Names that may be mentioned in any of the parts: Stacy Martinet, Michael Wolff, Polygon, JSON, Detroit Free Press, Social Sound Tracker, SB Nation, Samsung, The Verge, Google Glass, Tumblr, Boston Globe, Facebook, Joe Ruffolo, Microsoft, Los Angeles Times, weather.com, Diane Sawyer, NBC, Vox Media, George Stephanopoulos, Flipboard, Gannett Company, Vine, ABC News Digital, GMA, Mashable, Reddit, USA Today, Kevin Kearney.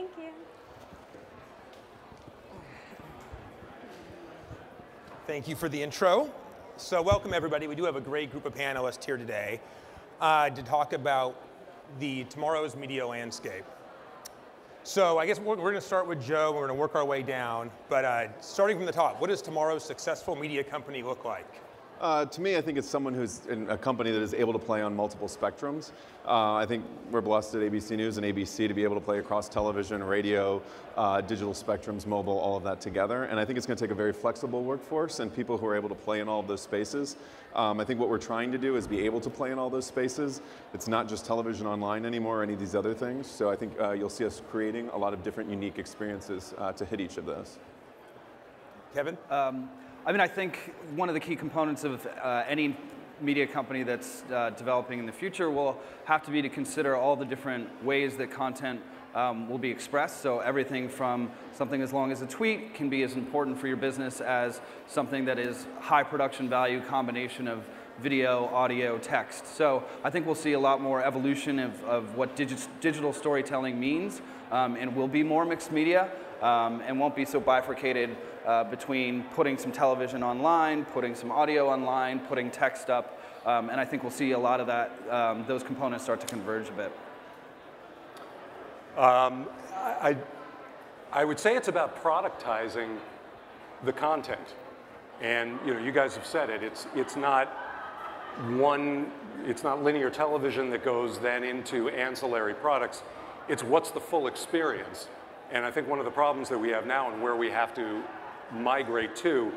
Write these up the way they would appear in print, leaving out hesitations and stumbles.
Thank you. Thank you for the intro. So welcome, everybody. We do have a great group of panelists here today to talk about tomorrow's media landscape. So I guess we're going to start with Joe. We're going to work our way down. But starting from the top, what does tomorrow's successful media company look like? To me, I think it's someone who's in a company that is able to play on multiple spectrums. I think we're blessed at ABC News and ABC to be able to play across television, radio, digital spectrums, mobile, all of that together. And I think it's going to take a very flexible workforce and people who are able to play in all of those spaces. I think what we're trying to do is be able to play in all those spaces. It's not just television online anymore or any of these other things. So I think you'll see us creating a lot of different unique experiences to hit each of those. Kevin? I mean, I think one of the key components of any media company that's developing in the future will have to be to consider all the different ways that content will be expressed. So everything from something as long as a tweet can be as important for your business as something that is high production value combination of video, audio, text. So I think we'll see a lot more evolution of what digital storytelling means and will be more mixed media. And won't be so bifurcated between putting some television online, putting some audio online, putting text up, and I think we'll see a lot of that, those components start to converge a bit. I would say it's about productizing the content, and you guys have said it. It's not linear television that goes then into ancillary products. It's what's the full experience. And I think one of the problems that we have now and where we have to migrate to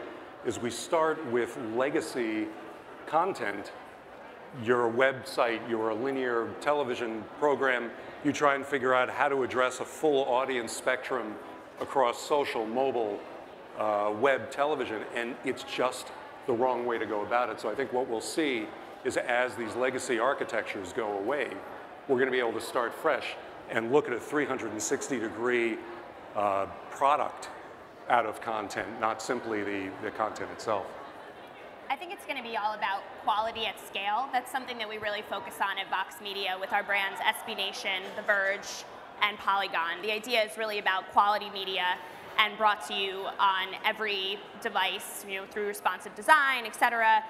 is we start with legacy content. You're a website, you're a linear television program. You try and figure out how to address a full audience spectrum across social, mobile, web, television, and it's just the wrong way to go about it. So I think what we'll see is as these legacy architectures go away, we're going to be able to start fresh and look at a 360-degree product out of content, not simply the content itself. I think it's going to be all about quality at scale. That's something that we really focus on at Vox Media with our brands SB Nation, The Verge, and Polygon. The idea is really about quality media and brought to you on every device, through responsive design, et cetera.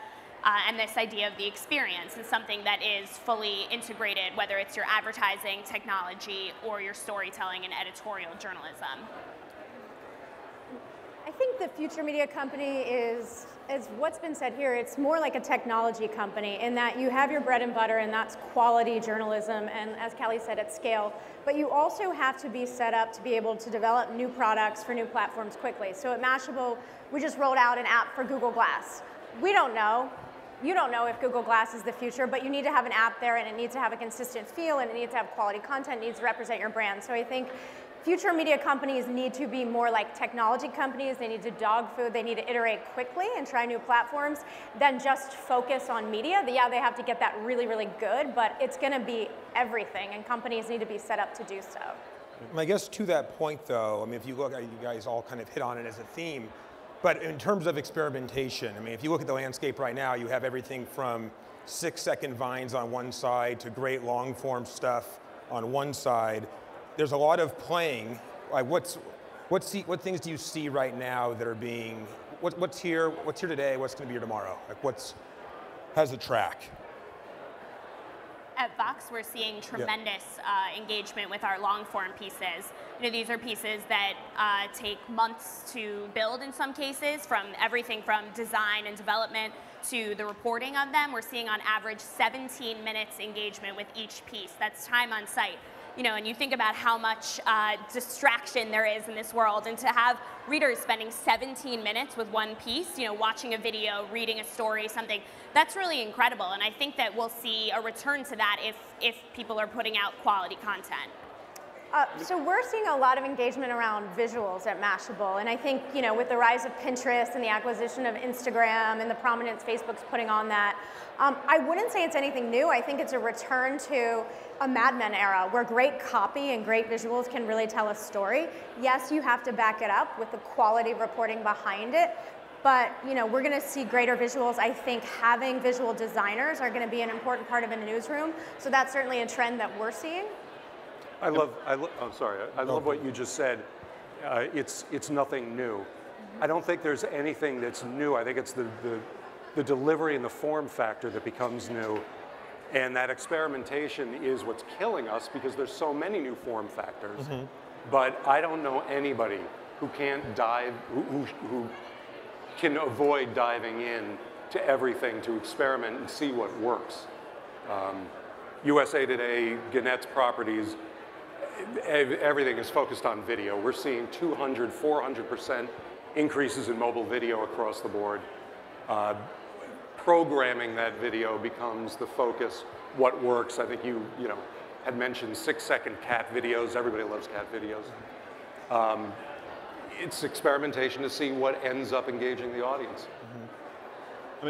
And this idea of the experience is something that is fully integrated, whether it's your advertising, technology, or your storytelling and editorial journalism. I think the future media company is, as what's been said here, it's more like a technology company in that you have your bread and butter, and that's quality journalism, and as Kelly said, at scale. But you also have to be set up to be able to develop new products for new platforms quickly. So at Mashable, we just rolled out an app for Google Glass. We don't know. You don't know if Google Glass is the future, but you need to have an app there, and it needs to have a consistent feel, and it needs to have quality content, it needs to represent your brand. So I think future media companies need to be more like technology companies. They need to dog food. They need to iterate quickly and try new platforms than just focus on media. Yeah, they have to get that really, really good, but it's going to be everything, and companies need to be set up to do so. I guess to that point, though, I mean, if you look at you guys all kind of hit on it as a theme, but in terms of experimentation, I mean, if you look at the landscape right now, you have everything from 6-second vines on one side to great long form stuff on one side. There's a lot of playing. Like what things do you see right now that are being, what's here today, what's gonna be here tomorrow? Like how's the track? At Vox, we're seeing tremendous engagement with our long-form pieces. These are pieces that take months to build in some cases, from everything from design and development to the reporting of them. We're seeing on average 17 minutes engagement with each piece. That's time on site. And you think about how much distraction there is in this world, and to have readers spending 17 minutes with one piece, watching a video, reading a story, something, that's really incredible. And I think that we'll see a return to that if people are putting out quality content. So we're seeing a lot of engagement around visuals at Mashable, and I think with the rise of Pinterest and the acquisition of Instagram and the prominence Facebook's putting on that, I wouldn't say it's anything new. I think it's a return to a Mad Men era where great copy and great visuals can really tell a story. Yes, you have to back it up with the quality reporting behind it, but we're going to see greater visuals. I think having visual designers are going to be an important part of a newsroom, so that's certainly a trend that we're seeing. I love what you just said. It's nothing new. Mm-hmm. I don't think there's anything that's new. I think it's the delivery and the form factor that becomes new. And that experimentation is what's killing us because there's so many new form factors. Mm-hmm. But I don't know anybody who can't dive, who can avoid diving in to everything to experiment and see what works. USA Today, Gannett's Properties, everything is focused on video. We're seeing 200, 400% increases in mobile video across the board. Programming that video becomes the focus, what works. I think you know, had mentioned 6-second cat videos. Everybody loves cat videos. It's experimentation to see what ends up engaging the audience. Mm-hmm.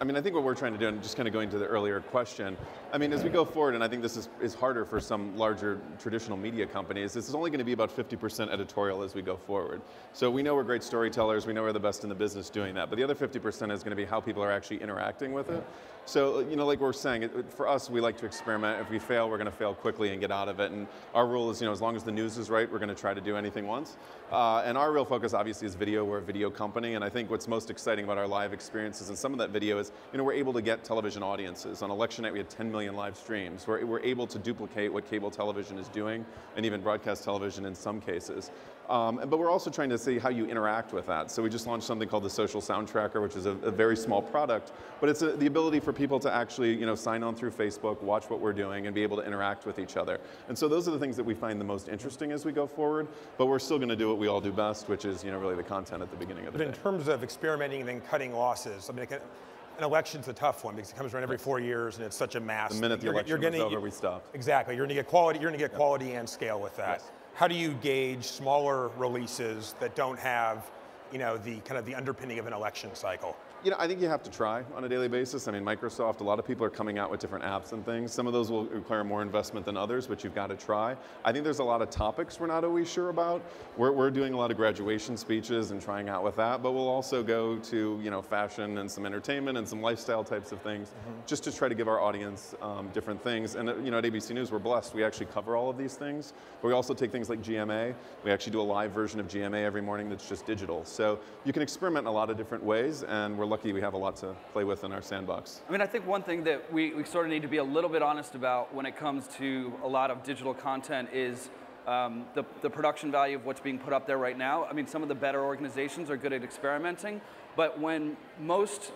I mean, I think what we're trying to do, and just kind of going to the earlier question, I mean, as we go forward, and I think this is harder for some larger traditional media companies, this is only going to be about 50% editorial as we go forward. So we know we're great storytellers, we know we're the best in the business doing that, but the other 50% is going to be how people are actually interacting with it. So, you know, like we're saying, for us, we like to experiment. If we fail, we're going to fail quickly and get out of it. And our rule is, you know, as long as the news is right, we're going to try to do anything once. And our real focus, obviously, is video. We're a video company, and I think what's most exciting about our live experiences, and some of that video is, you know, we're able to get television audiences. On election night, we had 10 million live streams. We're able to duplicate what cable television is doing, and even broadcast television in some cases. But we're also trying to see how you interact with that. So we just launched something called the Social Sound Tracker, which is a very small product, but it's the ability for people to actually, you know, sign on through Facebook, watch what we're doing, and be able to interact with each other. And so those are the things that we find the most interesting as we go forward, but we're still going to do what we all do best, which is, you know, really the content at the beginning of the day. But in terms of experimenting and then cutting losses, I mean, an election's a tough one because it comes around every 4 years and it's such a mass. The minute the election is over, we stop. Exactly. You're going to get quality, you're going to get quality and scale with that. Yes. How do you gauge smaller releases that don't have, you know, the kind of the underpinning of an election cycle? You know, I think you have to try on a daily basis. I mean, Microsoft, a lot of people are coming out with different apps and things. Some of those will require more investment than others, but you've got to try. I think there's a lot of topics we're not always sure about. We're doing a lot of graduation speeches and trying out with that, but we'll also go to, you know, fashion and some entertainment and some lifestyle types of things, mm-hmm. just to try to give our audience different things. And, you know, at ABC News, we're blessed. We actually cover all of these things, but we also take things like GMA. We actually do a live version of GMA every morning that's just digital. So you can experiment in a lot of different ways, and we're lucky we have a lot to play with in our sandbox. I mean, I think one thing that we sort of need to be a little bit honest about when it comes to a lot of digital content is the production value of what's being put up there right now. I mean, some of the better organizations are good at experimenting, but when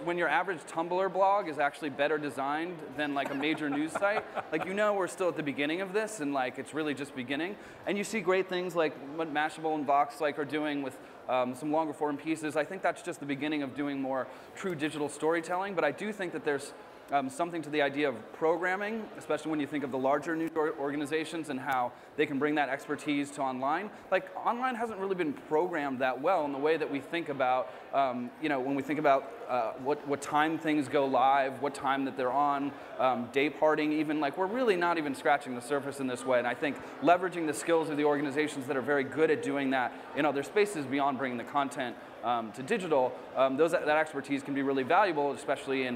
your average Tumblr blog is actually better designed than like a major news site, like, you know, we're still at the beginning of this, and like it's really just beginning. And you see great things like what Mashable and Vox like are doing with some longer form pieces. I think that's just the beginning of doing more true digital storytelling, but I do think that there's something to the idea of programming, especially when you think of the larger news organizations and how they can bring that expertise to online. Like, online hasn't really been programmed that well in the way that we think about, you know, when we think about what time things go live, what time that they're on, day parting even. Like, we're really not even scratching the surface in this way, and I think leveraging the skills of the organizations that are very good at doing that in other spaces beyond bringing the content to digital, that expertise can be really valuable, especially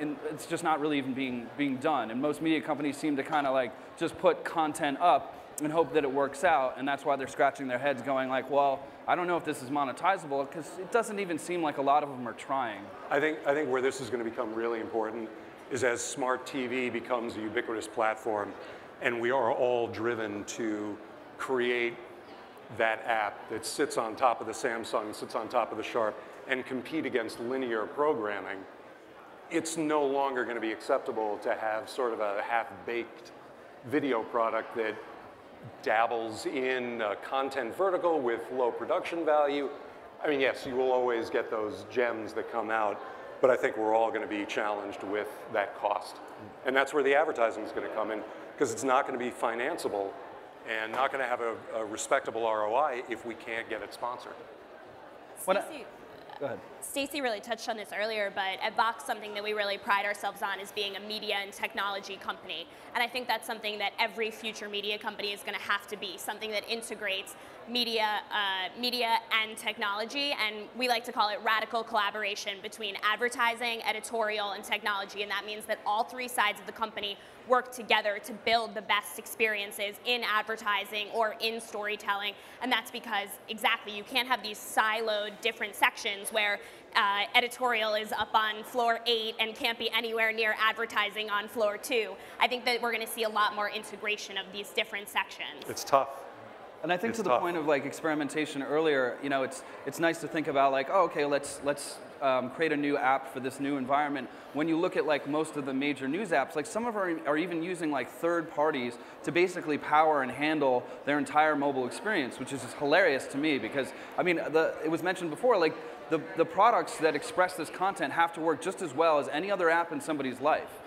and it's just not really even being done. And most media companies seem to kind of like just put content up and hope that it works out, and that's why they're scratching their heads going like, well, I don't know if this is monetizable, because it doesn't even seem like a lot of them are trying. I think where this is going to become really important is as smart TV becomes a ubiquitous platform, and we are all driven to create that app that sits on top of the Samsung, sits on top of the Sharp, and compete against linear programming. It's no longer going to be acceptable to have sort of a half-baked video product that dabbles in a content vertical with low production value. I mean, yes, you will always get those gems that come out, but I think we're all going to be challenged with that cost. And that's where the advertising is going to come in, because it's not going to be financeable and not going to have a respectable ROI if we can't get it sponsored. Go ahead. Stacey really touched on this earlier, but at Vox, something that we really pride ourselves on is being a media and technology company. And I think that's something that every future media company is going to have to be, something that integrates media and technology. And we like to call it radical collaboration between advertising, editorial, and technology. And that means that all three sides of the company work together to build the best experiences in advertising or in storytelling. And that's because, exactly, you can't have these siloed different sections where editorial is up on floor 8 and can't be anywhere near advertising on floor 2. I think that we're going to see a lot more integration of these different sections. It's tough. And I think to the point of like experimentation earlier, you know, it's nice to think about like, oh, okay, let's create a new app for this new environment. When you look at like most of the major news apps, like some of them are even using like third parties to basically power and handle their entire mobile experience, which is just hilarious to me because, I mean, it was mentioned before, like the products that express this content have to work just as well as any other app in somebody's life.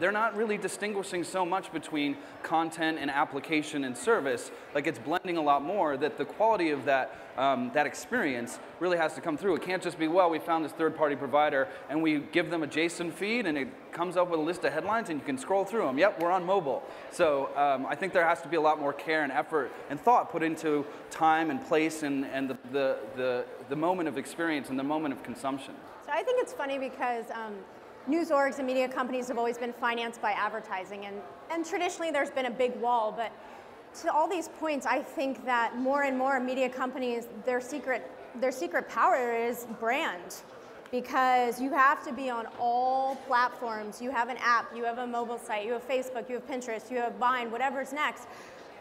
They're not really distinguishing so much between content and application and service. Like it's blending a lot more that the quality of that experience really has to come through. It can't just be, well, we found this third-party provider and we give them a JSON feed and it comes up with a list of headlines and you can scroll through them. Yep, we're on mobile. So I think there has to be a lot more care and effort and thought put into time and place and the moment of experience and the moment of consumption. So I think it's funny because news orgs and media companies have always been financed by advertising, and traditionally there's been a big wall, but to all these points, I think that more and more media companies, their secret power is brand, because you have to be on all platforms. You have an app, you have a mobile site, you have Facebook, you have Pinterest, you have Vine, whatever's next.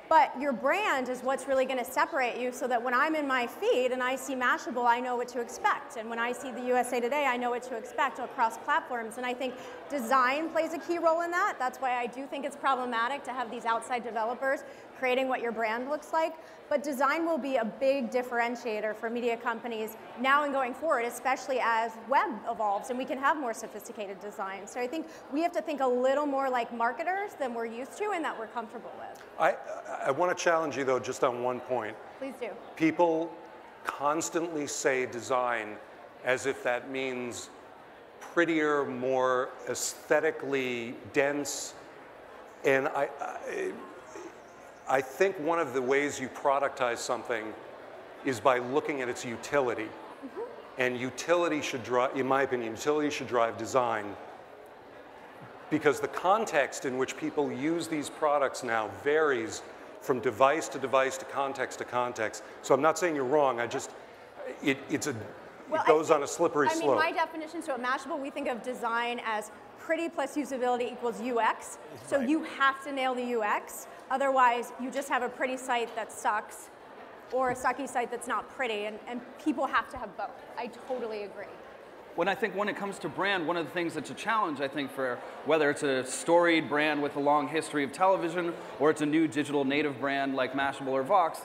But your brand is what's really going to separate you so that when I'm in my feed and I see Mashable, I know what to expect. And when I see the USA Today, I know what to expect across platforms. And I think design plays a key role in that. That's why I do think it's problematic to have these outside developers creating what your brand looks like. But design will be a big differentiator for media companies now and going forward, especially as web evolves and we can have more sophisticated design. So I think we have to think a little more like marketers than we're used to and that we're comfortable with. I want to challenge you, though, just on one point. Please do. People constantly say design as if that means prettier, more aesthetically dense, and I think one of the ways you productize something is by looking at its utility. Mm-hmm. And utility should drive, in my opinion, utility should drive design, because the context in which people use these products now varies from device to device to context to context. So I'm not saying you're wrong, I just, it goes on a slippery slope. I mean, my definition, so at Mashable, we think of design as pretty plus usability equals UX. Right. So you have to nail the UX. Otherwise, you just have a pretty site that sucks or a sucky site that's not pretty, and people have to have both. I totally agree. When I think when it comes to brand, one of the things that's a challenge, I think, for whether it's a storied brand with a long history of television or it's a new digital native brand like Mashable or Vox,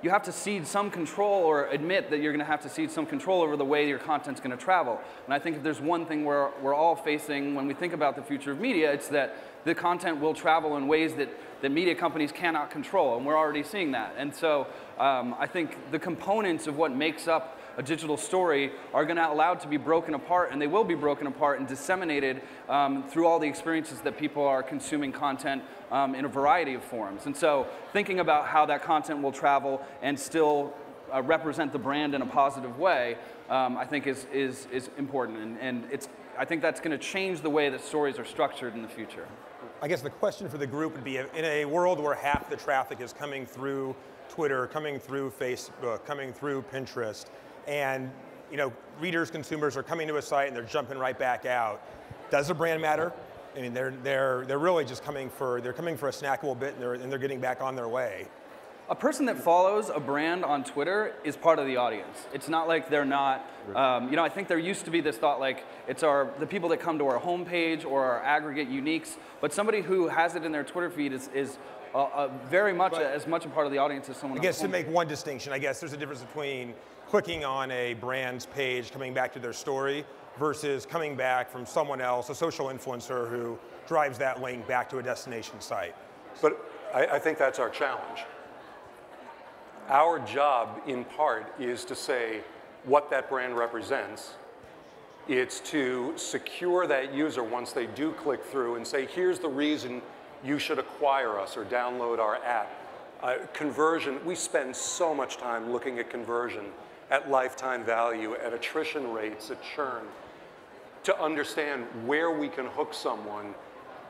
you have to cede some control or admit that you're going to have to cede some control over the way your content's going to travel. And I think if there's one thing we're all facing when we think about the future of media, it's that the content will travel in ways that media companies cannot control, and we're already seeing that. And so I think the components of what makes up a digital story are going to allow it to be broken apart, and they will be broken apart and disseminated through all the experiences that people are consuming content in a variety of forms. And so thinking about how that content will travel and still represent the brand in a positive way, I think is important, and it's, I think that's going to change the way that stories are structured in the future. I guess the question for the group would be, in a world where half the traffic is coming through Twitter, coming through Facebook, coming through Pinterest, and readers, consumers are coming to a site and they're jumping right back out, does the brand matter? I mean, they're really just coming for a snackable bit, and they're getting back on their way. A person that follows a brand on Twitter is part of the audience. It's not like they're not, I think there used to be this thought like it's the people that come to our homepage or our aggregate uniques, but somebody who has it in their Twitter feed is very much as much a part of the audience as someone else. I guess to make one distinction, I guess there's a difference between clicking on a brand's page, coming back to their story, versus coming back from someone else, a social influencer who drives that link back to a destination site. But I think that's our challenge. Our job, in part, is to say what that brand represents. It's to secure that user once they do click through and say, here's the reason you should acquire us or download our app. Conversion, we spend so much time looking at conversion, at lifetime value, at attrition rates, at churn, to understand where we can hook someone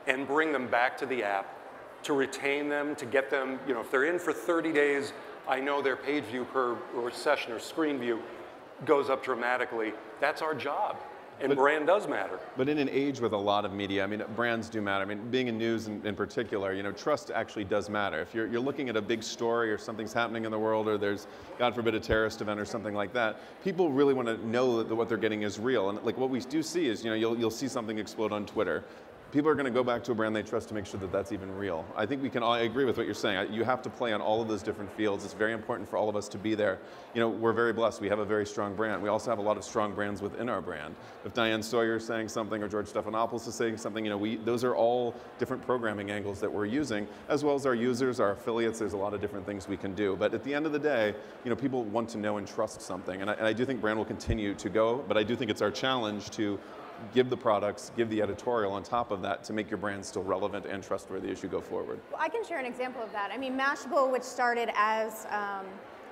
and bring them back to the app, to retain them, to get them, you know, if they're in for 30 days, I know their page view per or session or screen view goes up dramatically. That's our job. And brand does matter. But in an age with a lot of media, I mean, brands do matter. I mean, being in news in particular, you know, trust actually does matter. If you're looking at a big story or something's happening in the world or there's, God forbid, a terrorist event or something like that, people really want to know that what they're getting is real. And like what we do see is, you know, you'll see something explode on Twitter. People are going to go back to a brand they trust to make sure that that's even real. I think we can all agree with what you're saying. You have to play on all of those different fields. It's very important for all of us to be there. You know, we're very blessed. We have a very strong brand. We also have a lot of strong brands within our brand. If Diane Sawyer is saying something or George Stephanopoulos is saying something, you know, those are all different programming angles that we're using, as well as our users, our affiliates. There's a lot of different things we can do. But at the end of the day, you know, people want to know and trust something. And I do think brand will continue to go, but I do think it's our challenge to give the products, give the editorial on top of that to make your brand still relevant and trustworthy as you go forward. Well, I can share an example of that. I mean, Mashable, which started as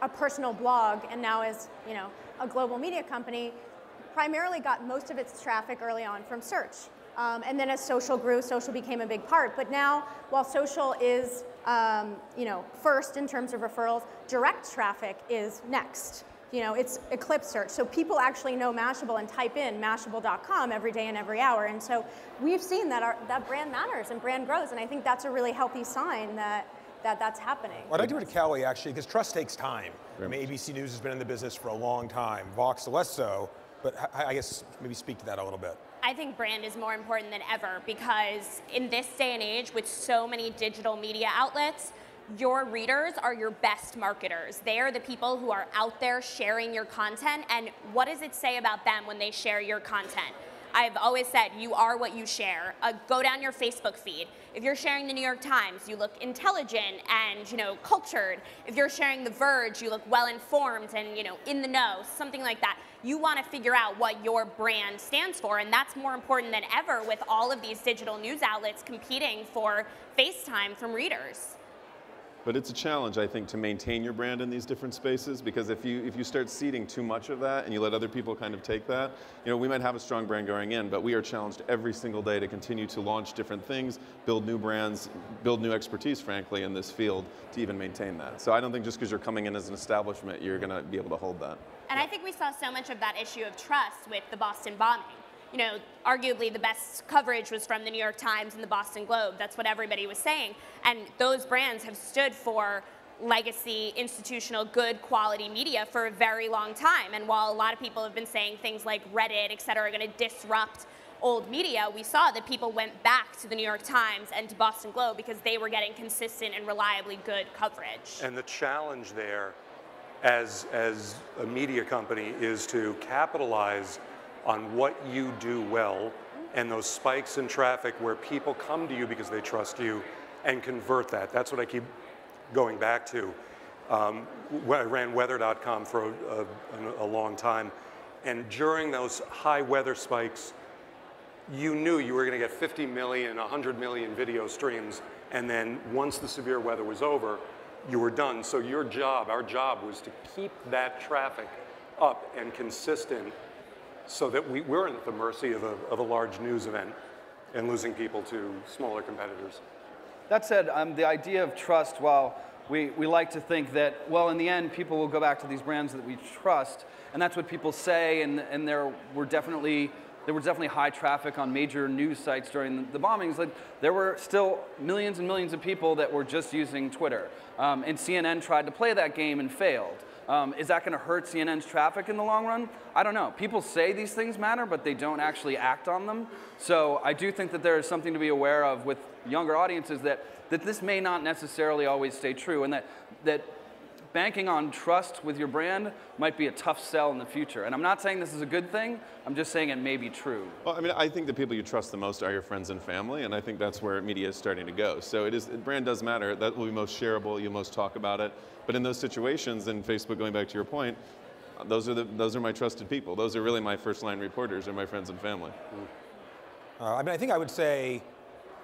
a personal blog and now is, you know, a global media company, primarily got most of its traffic early on from search. And then as social grew, social became a big part. But now, while social is, you know, first in terms of referrals, direct traffic is next. You know, it's eclipse search. So people actually know Mashable and type in Mashable.com every day and every hour. And so we've seen that that brand matters and brand grows. And I think that's a really healthy sign that that's happening. Well, I'd like to go to Kelly, actually, because trust takes time. I mean, ABC News has been in the business for a long time. Vox less so, but I guess maybe speak to that a little bit. I think brand is more important than ever because in this day and age, with so many digital media outlets, your readers are your best marketers. They are the people who are out there sharing your content, and what does it say about them when they share your content? I've always said, you are what you share. Go down your Facebook feed. If you're sharing the New York Times, you look intelligent and, you know, cultured. If you're sharing The Verge, you look well-informed and, you know, in the know, something like that. You want to figure out what your brand stands for, and that's more important than ever with all of these digital news outlets competing for face time from readers. But it's a challenge, I think, to maintain your brand in these different spaces, because if you start seeding too much of that and you let other people kind of take that, you know, we might have a strong brand going in, but we are challenged every single day to continue to launch different things, build new brands, build new expertise, frankly, in this field to even maintain that. So I don't think just because you're coming in as an establishment, you're going to be able to hold that. And I think we saw so much of that issue of trust with the Boston bombing. You know, arguably the best coverage was from the New York Times and the Boston Globe. That's what everybody was saying. And those brands have stood for legacy, institutional, good quality media for a very long time. And while a lot of people have been saying things like Reddit, et cetera, are going to disrupt old media, we saw that people went back to the New York Times and to Boston Globe because they were getting consistent and reliably good coverage. And the challenge there as a media company is to capitalize on what you do well and those spikes in traffic where people come to you because they trust you and convert that. That's what I keep going back to. I ran weather.com for a long time, and during those high weather spikes, you knew you were gonna get 50 million, 100 million video streams, and then once the severe weather was over, you were done. So your job, our job, was to keep that traffic up and consistent so that we weren't at the mercy of a large news event and losing people to smaller competitors. That said, the idea of trust, while we like to think that, well, in the end, people will go back to these brands that we trust, and that's what people say, and there were definitely high traffic on major news sites during the bombings. Like, there were still millions and millions of people that were just using Twitter, and CNN tried to play that game and failed. Is that going to hurt CNN's traffic in the long run? I don't know. People say these things matter, but they don't actually act on them. So I do think that there is something to be aware of with younger audiences that this may not necessarily always stay true, and that banking on trust with your brand might be a tough sell in the future. And I'm not saying this is a good thing. I'm just saying it may be true. Well, I mean, I think the people you trust the most are your friends and family, and I think that's where media is starting to go. So it is, brand does matter. That will be most shareable. You'll most talk about it. But in those situations, and Facebook, going back to your point, those are my trusted people. Those are really my first-line reporters, or my friends and family. I mean, I think I would say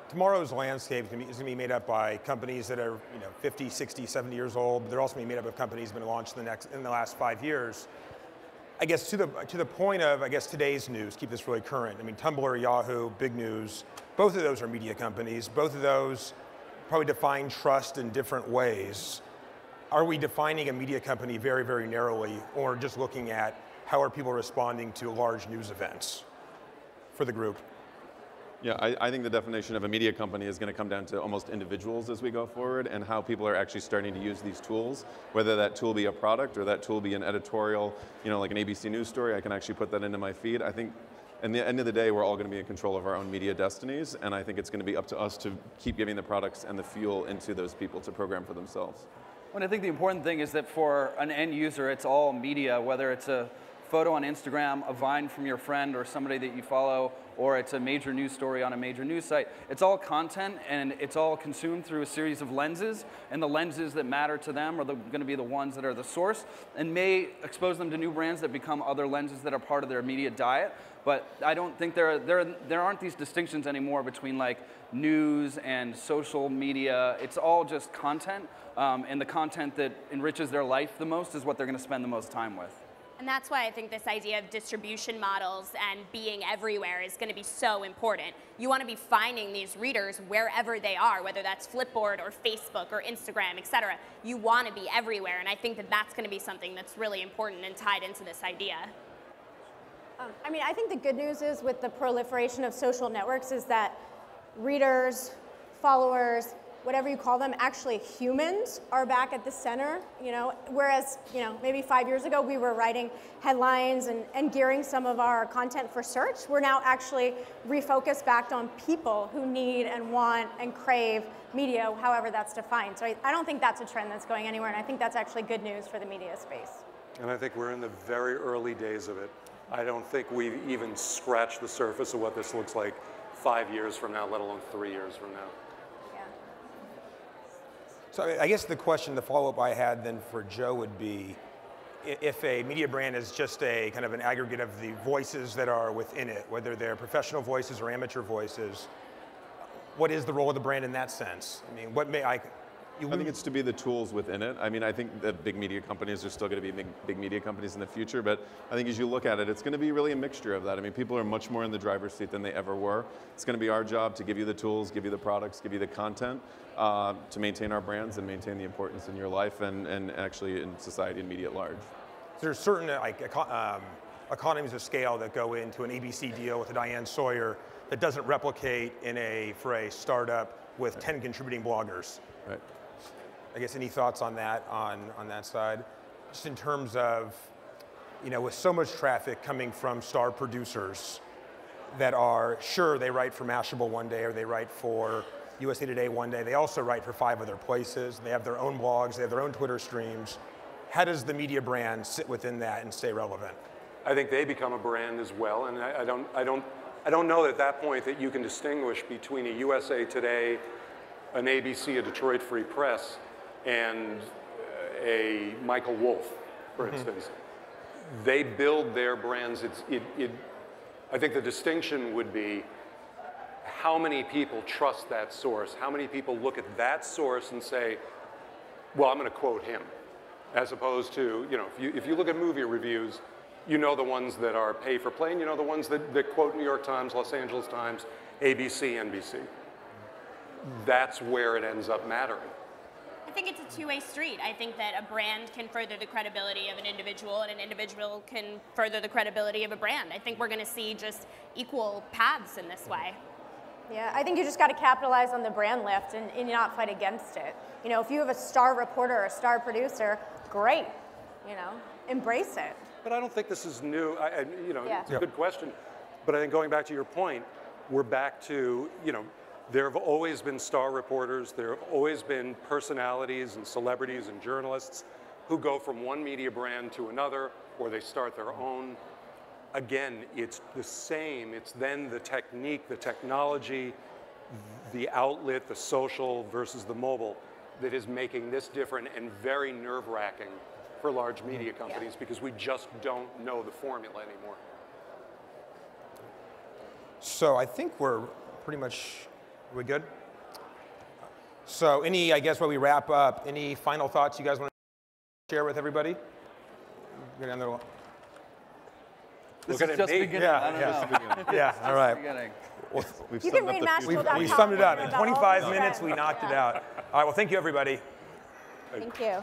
tomorrow's landscape is going to be made up by companies that are 50, 60, 70 years old. But they're also going to be made up of companies that have been launched in the last 5 years. I guess to the point of today's news, keep this really current. I mean, Tumblr, Yahoo, big news. Both of those are media companies. Both of those probably define trust in different ways. Are we defining a media company very, very narrowly, or just looking at how are people responding to large news events for the group? Yeah, I think the definition of a media company is going to come down to almost individuals as we go forward, and how people are actually starting to use these tools, whether that tool be a product or that tool be an editorial, like an ABC News story. I can actually put that into my feed. I think at the end of the day, we're all going to be in control of our own media destinies, and I think it's going to be up to us to keep giving the products and the fuel into those people to program for themselves. Well, I think the important thing is that for an end user, it's all media, whether it's a photo on Instagram, a Vine from your friend or somebody that you follow, or it's a major news story on a major news site. It's all content, and it's all consumed through a series of lenses, and the lenses that matter to them are going to be the ones that are the source, and may expose them to new brands that become other lenses that are part of their media diet. But I don't think there aren't these distinctions anymore between news and social media. It's all just content, and the content that enriches their life the most is what they're going to spend the most time with. And that's why I think this idea of distribution models and being everywhere is going to be so important. You want to be finding these readers wherever they are, whether that's Flipboard or Facebook or Instagram, et cetera. You want to be everywhere, and I think that that's going to be something that's really important and tied into this idea. I mean, I think the good news is with the proliferation of social networks is that readers, followers, whatever you call them, actually humans are back at the center, whereas, maybe 5 years ago we were writing headlines and gearing some of our content for search. We're now actually refocused back on people who need and want and crave media, however that's defined. So I don't think that's a trend that's going anywhere, and I think that's actually good news for the media space. And I think we're in the very early days of it. I don't think we've even scratched the surface of what this looks like 5 years from now, let alone 3 years from now. So I guess the question, the follow-up I had then for Joe would be, if a media brand is just a kind of an aggregate of the voices that are within it, whether they're professional voices or amateur voices, what is the role of the brand in that sense? I mean, what may I think it's to be the tools within it. I mean, I think that big media companies are still going to be big media companies in the future, but I think as you look at it, it's going to be really a mixture of that. I mean, people are much more in the driver's seat than they ever were. It's going to be our job to give you the tools, give you the products, give you the content, to maintain our brands and maintain the importance in your life and actually in society and media at large. So there's certain economies of scale that go into an ABC deal with a Diane Sawyer that doesn't replicate for a startup with 10 contributing bloggers. Right. I guess any thoughts on that, on that side? Just in terms of, with so much traffic coming from star producers that are, sure, they write for Mashable one day or they write for USA Today one day. They also write for 5 other places. They have their own blogs. They have their own Twitter streams. How does the media brand sit within that and stay relevant? I think they become a brand as well, and I don't know at that point that you can distinguish between a USA Today, an ABC, a Detroit Free Press, and a Michael Wolff, for instance. They build their brands. I think the distinction would be how many people trust that source, how many people look at that source and say, well, I'm going to quote him, as opposed to, if you look at movie reviews, the ones that are pay-for-play, and the ones that quote New York Times, Los Angeles Times, ABC, NBC. That's where it ends up mattering. I think it's a two-way street. I think that a brand can further the credibility of an individual, and an individual can further the credibility of a brand. I think we're going to see just equal paths in this way. Yeah, I think you just got to capitalize on the brand lift and not fight against it. If you have a star reporter or a star producer, great, embrace it. But I don't think this is new. It's a good question. But I think going back to your point, we're back to, there have always been star reporters. There have always been personalities and celebrities and journalists who go from one media brand to another, or they start their own. Again, it's the same. It's then the technique, the technology, the outlet, the social versus the mobile that is making this different and very nerve-wracking for large media companies because we just don't know the formula anymore. So I think we're pretty much, are we good? So any, I guess, while we wrap up, any final thoughts you guys want to share with everybody? Go down there. This is just beginning. Yeah, all right. You can read Mashable.com. We summed it up. In 25 minutes, we knocked it out. All right, well, thank you, everybody. Thank you.